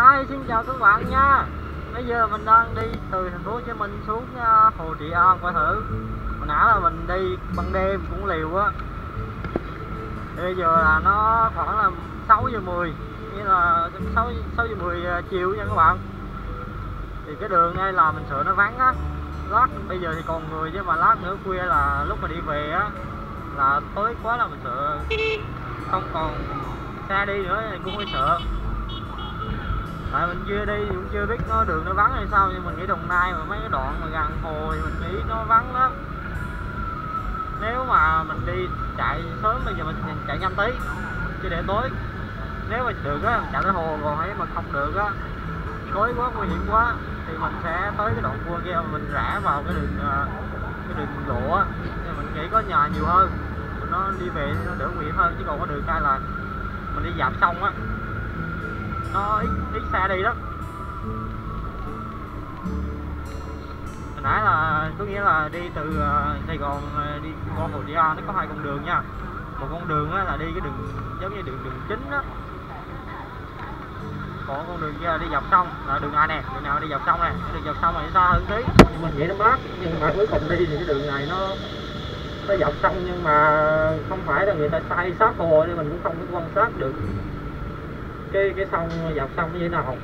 Hi, xin chào các bạn nha. Bây giờ mình đang đi từ thành phố Chí Minh xuống Hồ Trị An coi thử. Hồi nãy là mình đi ban đêm cũng liều á. Bây giờ là nó khoảng là 6 giờ 10, nghĩa là 6 giờ 10 chiều nha các bạn. Thì cái đường đây là mình sợ nó vắng á. Lát bây giờ thì còn người chứ mà lát nữa khuya là lúc mà đi về á là tối quá là mình sợ không còn xe đi nữa thì cũng hơi sợ. Tại mình chưa đi cũng chưa biết nó đường nó vắng hay sao, nhưng mình nghĩ Đồng Nai mà mấy cái đoạn mà gần hồ thì mình nghĩ nó vắng lắm. Nếu mà mình đi chạy sớm bây giờ mình chạy nhanh tí chứ để tối. Nếu mà được á chạy tới hồ, còn ấy mà không được á tối quá nguy hiểm quá thì mình sẽ tới cái đoạn cua kia mình rẽ vào cái đường lộ á, thì mình nghĩ có nhà nhiều hơn, nó đi về nó đỡ nguy hiểm hơn. Chứ còn có đường đây là mình đi dạp xong á nó ít xe đi đó. Hồi nãy là có nghĩa là đi từ Sài Gòn đi qua Hồ Trị An, nó có hai con đường nha. Một con đường là đi cái đường giống như đường chính đó, còn con đường kia là đi dọc sông, là đường A nè, đường nào đi dọc sông nè, đường dọc sông này xa hơn tí. Nhưng mà vậy nó mát, nhưng mà cuối cùng đi thì cái đường này nó dọc sông, nhưng mà không phải là người ta sai sát hồ nên mình cũng không có quan sát được cái sông dọc sông như thế nào.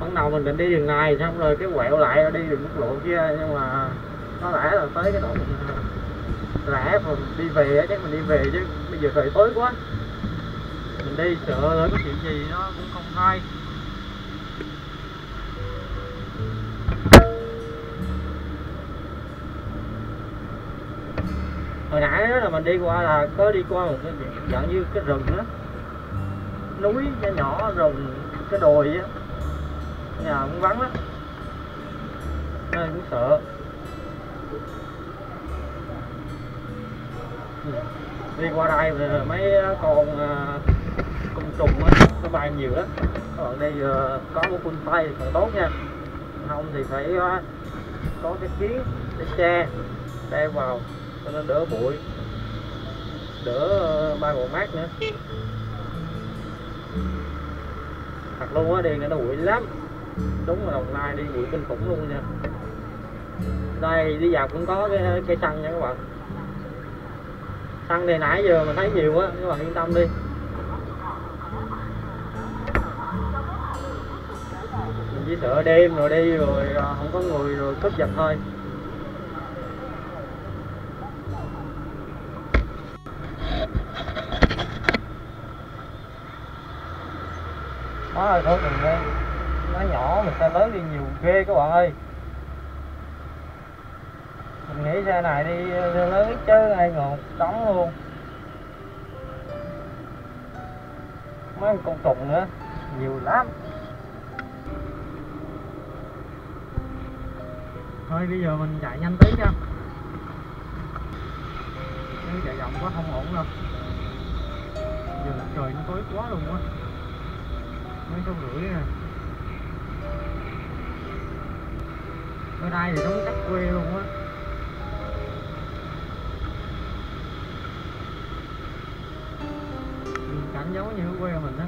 Ban đầu mình định đi đường này xong rồi cái quẹo lại đi đường quốc lộ kia, nhưng mà nó lẽ là tới cái đoạn rẽ mà đi về á, chắc mình đi về chứ bây giờ trời tối quá mình đi sợ là cái chuyện gì nó cũng không hay. Hồi nãy đó là mình đi qua là có đi qua một cái dạng như cái rừng đó, núi nhỏ rừng cái đồi á, nhà cũng vắng lắm nên cũng sợ. Đi qua đây mấy con trùng á nó bay nhiều lắm. Các bạn đây có một con tay thì còn tốt nha, không thì phải có cái kiến để che đeo vào cho nó đỡ bụi, đỡ bay bộ mát nữa. Thật luôn á, đi nó bụi lắm, đúng là Đồng Nai đi bụi kinh khủng luôn nha. Đây đi dạo cũng có cái cây xăng nha các bạn, xăng này nãy giờ mình thấy nhiều á, các bạn yên tâm đi. Mình chỉ sợ đêm rồi đi rồi không có người rồi cướp giật thôi. Thôi đừng lên, nó nhỏ mình xe lớn đi nhiều ghê các bạn ơi. Mình nghĩ xe này đi xe lớn chứ ai ngờ đóng luôn. Mấy con trùng nữa nhiều lắm. Thôi bây giờ mình chạy nhanh tí nha, nếu chạy rộng quá không ổn đâu. Giờ trời nó tối quá luôn á, mấy con rưỡi nè. Ở đây thì đúng chắc quê luôn á. Cảnh giống như quê mình á.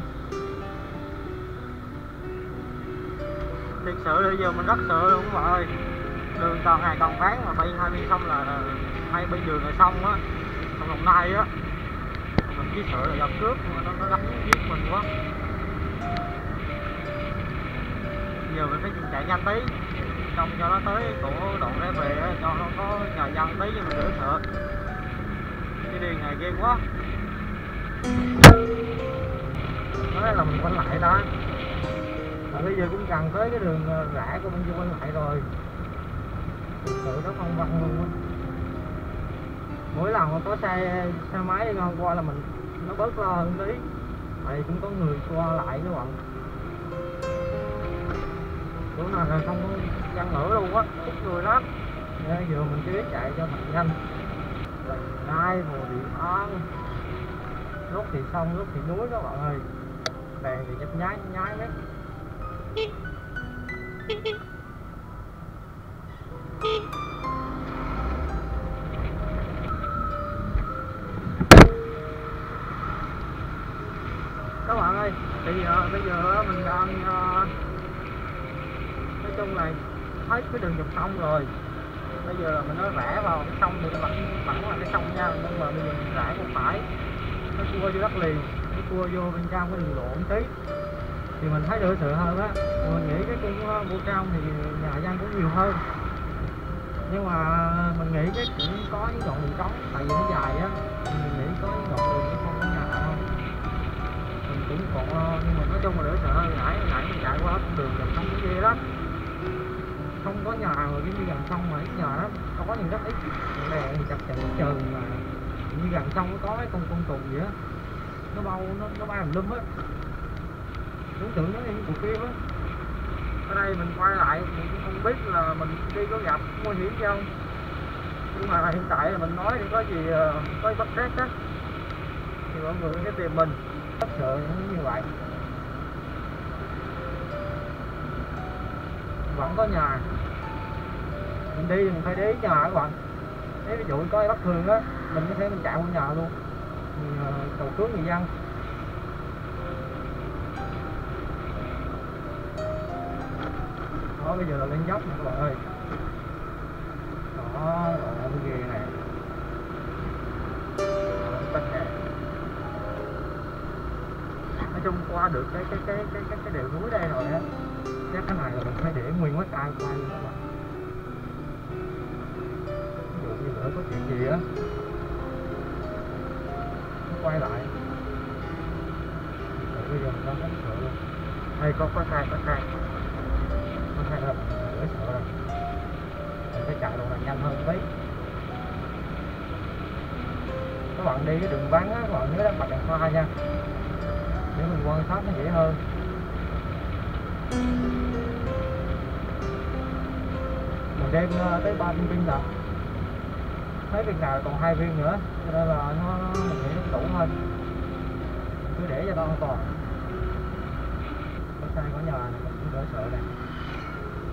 Thiệt sự bây giờ mình rất sợ luôn các bạn ơi. Đường toàn ngày toàn ván mà bên hai bên sông là hai bên đường là sông á, sông Đồng Nai á. Mình chỉ sợ là gặp cướp nó đánh giết mình quá. Giờ mình phải chạy nhanh tí trong cho nó tới cổ đoạn để về cho nó có nhà dân tí cho mình đỡ sợ. Cái đi ngày ghê quá. Nói là mình quanh lại đó. Mà bây giờ cũng gần tới cái đường rẽ của mình chưa quanh lại rồi. Thực sự nó không văn luôn á. Mỗi lần mà có xe máy ngon qua là mình nó bớt lo hơn tí. Tại cũng có người qua lại các bạn. Chỗ nào là không có dân nữa luôn á, ít người lắm. Nên giờ mình chỉ chạy cho mình nhanh. Đồng Nai, Hồ Trị An, lúc thì sông, lúc thì núi các bạn ơi. Đèn thì nhấp nháy đấy. Các bạn ơi, Thì bây giờ mình đang nói chung là hết cái đường dọc sông rồi. Bây giờ là mình nói rẽ vào cái sông thì vẫn là cái sông nha, nhưng mà bây giờ mình rẽ qua phải, nó cua vô đất liền, nó cua vô bên trong cái đường lộ một tí thì mình thấy đỡ sợ hơn á. Mình nghĩ cái cung vô trong thì nhà dân cũng nhiều hơn, nhưng mà mình nghĩ cái cũng có những đoạn đường cống, tại vì nó dài á, mình nghĩ có những đoạn đường không có nhà không, mình cũng còn nhưng mà nói chung là đỡ sợ hơn. Nãy mình chạy qua đường dòng sông cái kia đó không có nhà rồi, cái như gần sông mà ít nhà lắm, có những rất ít đèn chập chờn, mà như gần sông có cái con trùng gì á, nó bao nó bay tùm lum á, tưởng tượng nó như cuộc kia á. Ở đây mình quay lại mình cũng không biết là mình đi có gặp nguy hiểm chứ không, nhưng mà hiện tại là mình nói thì có gì có bất trắc á thì mọi người sẽ tìm mình, rất sợ như vậy. Vẫn có nhà, mình đi mình phải để ý nhà các bạn. Nếu ví dụ có bất thường đó, mình có thể mình chạy qua nhà luôn, mình cầu cứu người dân. Đó, bây giờ là lên dốc nè các bạn ơi. Đó, ở bên kia này nói chung qua được cái đèo núi đây rồi á. Chắc cái này là mình phải để nguyên quá tay quay luôn các bạn. Ví dụ như lỡ có chuyện gì á, quay lại. Để bây giờ mình đang đánh sợ luôn. Hay có tay là mình sợ rồi. Mình phải chạy đồ này nhanh hơn tí. Các bạn đi cái đường vắng á, các bạn nhớ đánh bật đèn pha nha, để mình quan sát nó dễ hơn. Mình đem tới 3 viên rồi, mấy viên nào còn 2 viên nữa, cho nên là mình nghĩ nó đủ hơn, cứ để cho nó an toàn. Bên tay có nhà này mình cũng đỡ sợ này.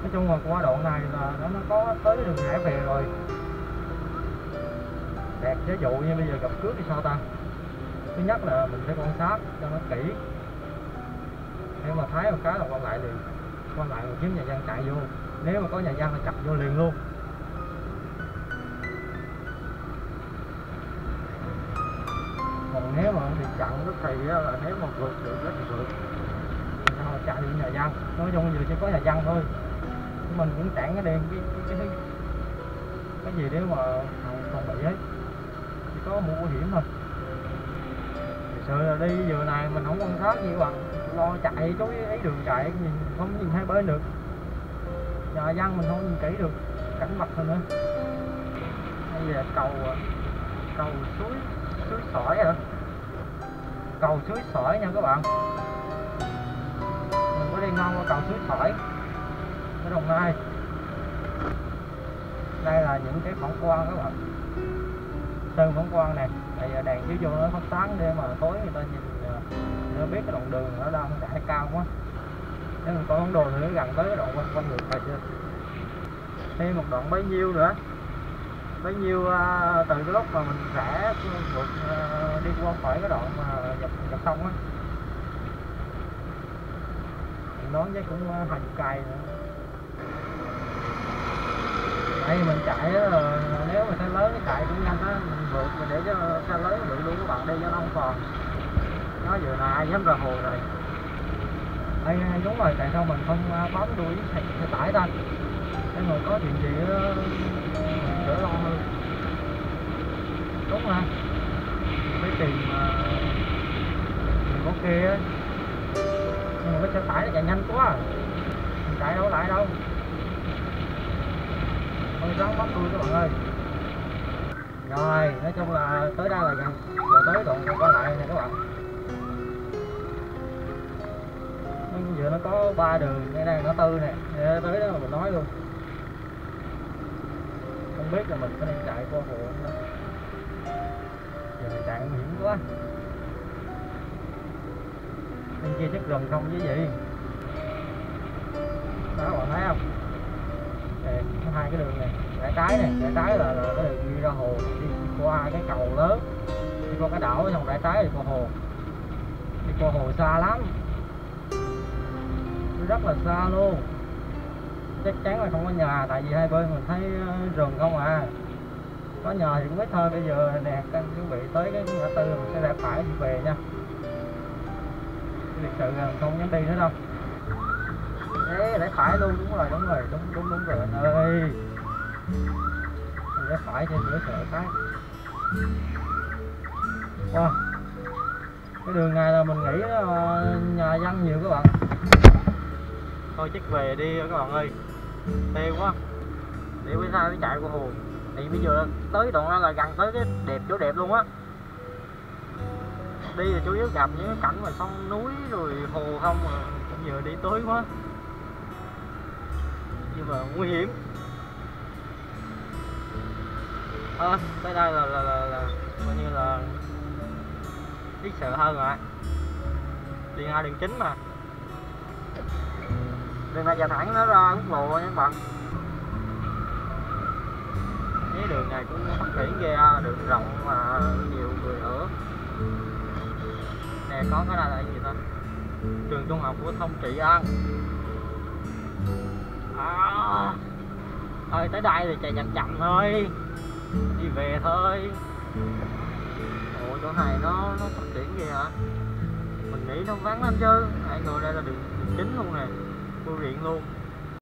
Nói chung là qua đoạn này là nó có tới đường rẽ về rồi. Đẹp, ví dụ như bây giờ gặp cướp thì sao ta? Thứ nhất là mình phải quan sát cho nó kỹ. Nếu mà thấy một cái là quan lại rồi kiếm nhà dân chạy vô, nếu mà có nhà dân là chặt vô liền luôn. Còn nếu mà bị chặn rất thì là nếu mà vượt được rất thì vượt, sao là chạy đi nhà dân. Nói chung giờ chỉ có nhà dân thôi, mình cũng chẳng cái đèn cái gì nếu mà còn bị ấy, chỉ có mũ bảo hiểm thôi. Thật sự là đi giờ này mình không quan sát gì các bạn. Lo chạy chú ý đường chạy, nhìn không nhìn hai bên được, nhà dân mình không nhìn kỹ được, cảnh vật hơn nữa. Bây giờ cầu suối sỏi hả? Cầu Suối Sỏi nha các bạn. Mình có đi ngon qua cầu Suối Sỏi ở Đồng Nai. Đây là những cái phản quang các bạn, sơn phản quang này, bây giờ đèn chiếu vô nó phát sáng để mà tối người ta nhìn nó biết cái đoạn đường nó đang chạy cao quá. Nếu mình coi món đồ thì nó gần tới cái đoạn quanh đường rồi chưa. Thêm một đoạn bấy nhiêu nữa, bấy nhiêu từ cái lúc mà mình rẽ đi qua khỏi cái đoạn mà dọc sông á, mình đón với cũng hành cày nữa. Đây mình chạy là nếu mà xe lớn nó chạy cũng nhanh á, mình vượt mình để cho xe lớn vượt luôn các bạn, đi cho nó không còn. Nó giờ là ai dám ra hồ rồi. Đây đúng rồi, tại sao mình không bám đuôi xe tải ta? Để người có chuyện gì đó, mình đỡ lo hơn. Đúng rồi, phải tìm có kia ấy. Nhưng mà cái xe tải nó chạy nhanh quá, mình chạy đâu lại đâu. Ôi ráng bám đuôi các bạn ơi. Rồi, nói chung là tới đây là gần, rồi tới đoạn quay lại này các bạn. Giờ nó có 3 đường, cái này nó 4 nè, tới đó là mình nói luôn. Không biết là mình có nên chạy qua hồ không? Giờ này chạy nguy hiểm quá. Bên kia chắc rừng không với gì. Đó bạn thấy không? Đây, có 2 cái đường này, rẽ trái là cái đường đi ra hồ, đi qua cái cầu lớn, đi qua cái đảo, xong rẽ trái thì qua hồ. Đi qua hồ xa lắm. rất là xa luôn, chắc chắn là không có nhà, tại vì hai bên mình thấy rừng không à. Có nhà thì cũng ít thôi. Bây giờ nè, các anh chuẩn bị tới cái ngã tư mình sẽ rẽ phải đi về nha. Thực sự là không dám đi nữa đâu. Đấy, rẽ phải luôn, đúng rồi anh ơi. Mình rẽ phải trên giữa sở cái. Wow. Cái đường này là mình nghĩ nhà dân nhiều các bạn. Thôi chắc về đi các bạn ơi, tê quá. Để bữa sau chạy qua hồ. Thì bây giờ tới đoạn đó là gần tới cái đẹp chỗ đẹp luôn á. Đi là chủ yếu gặp những cái cảnh mà sông núi rồi hồ không, cũng vừa đi tối quá. Nhưng mà nguy hiểm. Tới đây là coi như là ít sợ hơn rồi. Đường A đường chính mà. Đường này dài thẳng nó ra quốc lộ nha các bạn. Cái đường này cũng phát triển ra, đường rộng mà nhiều người ở. Nè có cái này là gì ta? Trường trung học phổ thông Trị An. Thôi tới đây thì chạy chậm thôi, đi về thôi. Ủa chỗ này nó phát triển ghê hả? Mình nghĩ nó vắng lắm chứ. Hai người đây là đường chính luôn nè, bưu điện luôn.